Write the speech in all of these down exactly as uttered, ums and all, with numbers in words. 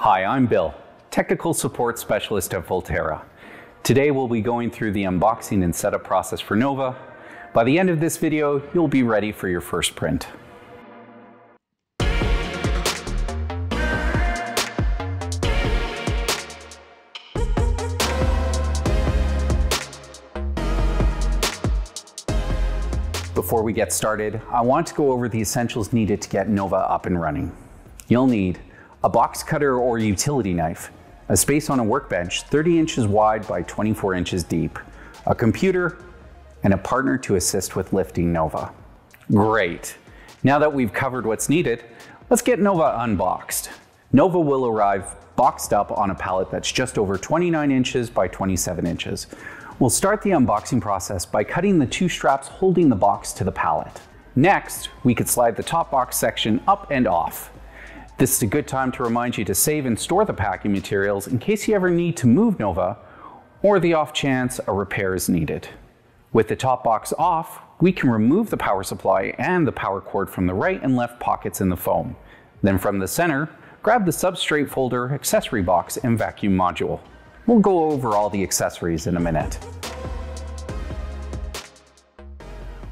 Hi, I'm Bill, Technical Support Specialist at Voltera. Today we'll be going through the unboxing and setup process for NOVA. By the end of this video, you'll be ready for your first print. Before we get started, I want to go over the essentials needed to get NOVA up and running. You'll need a box cutter or utility knife, a space on a workbench thirty inches wide by twenty-four inches deep, a computer, and a partner to assist with lifting NOVA. Great. Now that we've covered what's needed, let's get NOVA unboxed. NOVA will arrive boxed up on a pallet that's just over twenty-nine inches by twenty-seven inches. We'll start the unboxing process by cutting the two straps holding the box to the pallet. Next, we could slide the top box section up and off. This is a good time to remind you to save and store the packing materials in case you ever need to move NOVA or the off chance a repair is needed. With the top box off, we can remove the power supply and the power cord from the right and left pockets in the foam. Then from the center, grab the substrate folder, accessory box, and vacuum module. We'll go over all the accessories in a minute.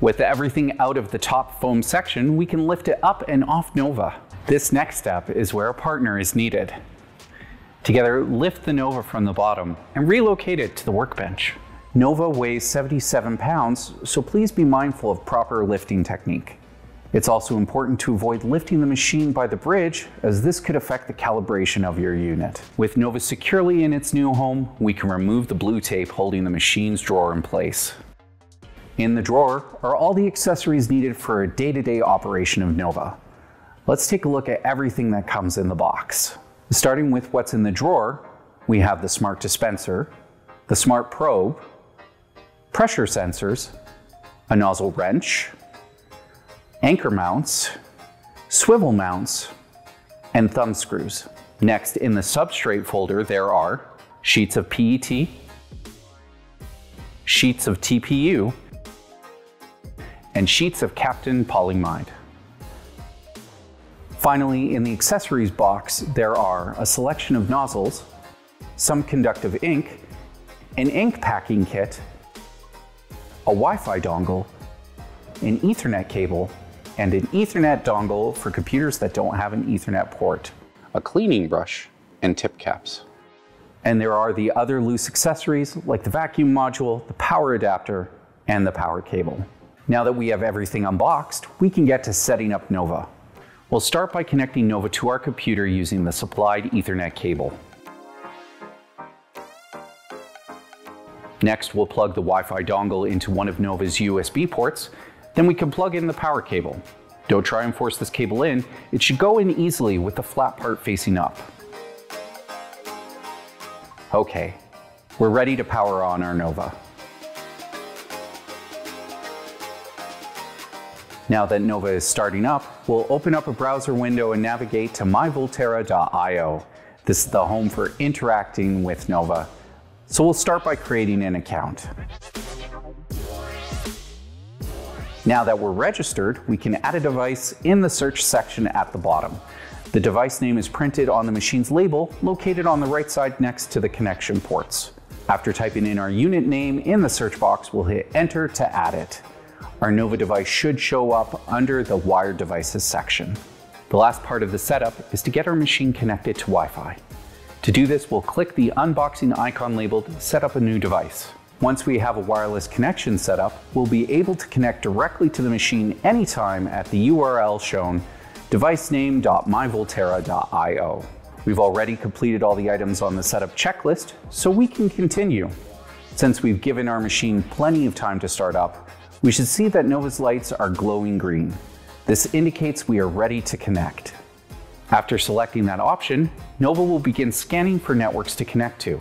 With everything out of the top foam section, we can lift it up and off NOVA. This next step is where a partner is needed. Together, lift the NOVA from the bottom and relocate it to the workbench. NOVA weighs seventy-seven pounds, so please be mindful of proper lifting technique. It's also important to avoid lifting the machine by the bridge, as this could affect the calibration of your unit. With NOVA securely in its new home, we can remove the blue tape holding the machine's drawer in place. In the drawer are all the accessories needed for a day-to-day operation of NOVA. Let's take a look at everything that comes in the box. Starting with what's in the drawer, we have the smart dispenser, the smart probe, pressure sensors, a nozzle wrench, anchor mounts, swivel mounts, and thumb screws. Next, in the substrate folder, there are sheets of P E T, sheets of T P U, and sheets of Captain Polyamide. Finally, in the accessories box, there are a selection of nozzles, some conductive ink, an ink packing kit, a Wi-Fi dongle, an Ethernet cable, and an Ethernet dongle for computers that don't have an Ethernet port, a cleaning brush, and tip caps. And there are the other loose accessories like the vacuum module, the power adapter, and the power cable. Now that we have everything unboxed, we can get to setting up NOVA. We'll start by connecting NOVA to our computer using the supplied Ethernet cable. Next, we'll plug the Wi-Fi dongle into one of NOVA's U S B ports. Then we can plug in the power cable. Don't try and force this cable in. It should go in easily with the flat part facing up. Okay, we're ready to power on our NOVA. Now that NOVA is starting up, we'll open up a browser window and navigate to my Voltera dot i o. This is the home for interacting with NOVA. So we'll start by creating an account. Now that we're registered, we can add a device in the search section at the bottom. The device name is printed on the machine's label, located on the right side next to the connection ports. After typing in our unit name in the search box, we'll hit enter to add it. Our NOVA device should show up under the wired devices section. The last part of the setup is to get our machine connected to Wi-Fi. To do this, we'll click the unboxing icon labeled Set Up a New Device. Once we have a wireless connection set up, we'll be able to connect directly to the machine anytime at the U R L shown, device name dot my Voltera dot i o. We've already completed all the items on the setup checklist, so we can continue. Since we've given our machine plenty of time to start up, we should see that NOVA's lights are glowing green. This indicates we are ready to connect. After selecting that option, NOVA will begin scanning for networks to connect to.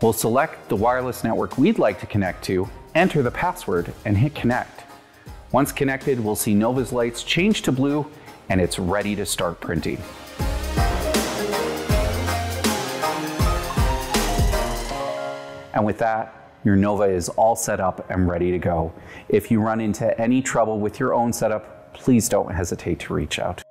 We'll select the wireless network we'd like to connect to, enter the password, and hit connect. Once connected, we'll see NOVA's lights change to blue, and it's ready to start printing. And with that, your NOVA is all set up and ready to go. If you run into any trouble with your own setup, please don't hesitate to reach out.